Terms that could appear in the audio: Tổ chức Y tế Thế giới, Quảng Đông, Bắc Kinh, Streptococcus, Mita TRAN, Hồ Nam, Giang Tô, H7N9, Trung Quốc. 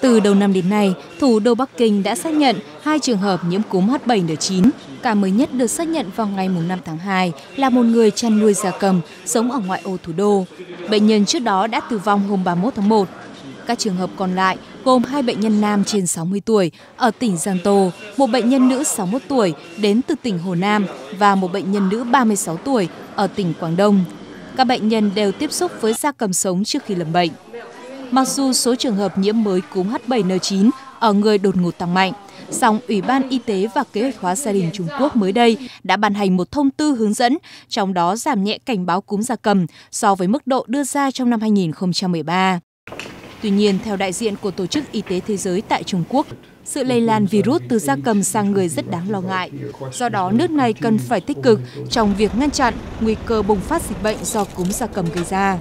Từ đầu năm đến nay, thủ đô Bắc Kinh đã xác nhận 2 trường hợp nhiễm cúm H7N9. Ca mới nhất được xác nhận vào ngày 5 tháng 2 là một người chăn nuôi gia cầm sống ở ngoại ô thủ đô. Bệnh nhân trước đó đã tử vong hôm 31 tháng 1. Các trường hợp còn lại gồm 2 bệnh nhân nam trên 60 tuổi ở tỉnh Giang Tô, một bệnh nhân nữ 61 tuổi đến từ tỉnh Hồ Nam và một bệnh nhân nữ 36 tuổi ở tỉnh Quảng Đông. Các bệnh nhân đều tiếp xúc với gia cầm sống trước khi lâm bệnh. Mặc dù số trường hợp nhiễm mới cúm H7N9 ở người đột ngột tăng mạnh, song Ủy ban Y tế và Kế hoạch hóa gia đình Trung Quốc mới đây đã ban hành một thông tư hướng dẫn, trong đó giảm nhẹ cảnh báo cúm gia cầm so với mức độ đưa ra trong năm 2013. Tuy nhiên, theo đại diện của Tổ chức Y tế Thế giới tại Trung Quốc, sự lây lan virus từ gia cầm sang người rất đáng lo ngại. Do đó, nước này cần phải tích cực trong việc ngăn chặn nguy cơ bùng phát dịch bệnh do cúm gia cầm gây ra.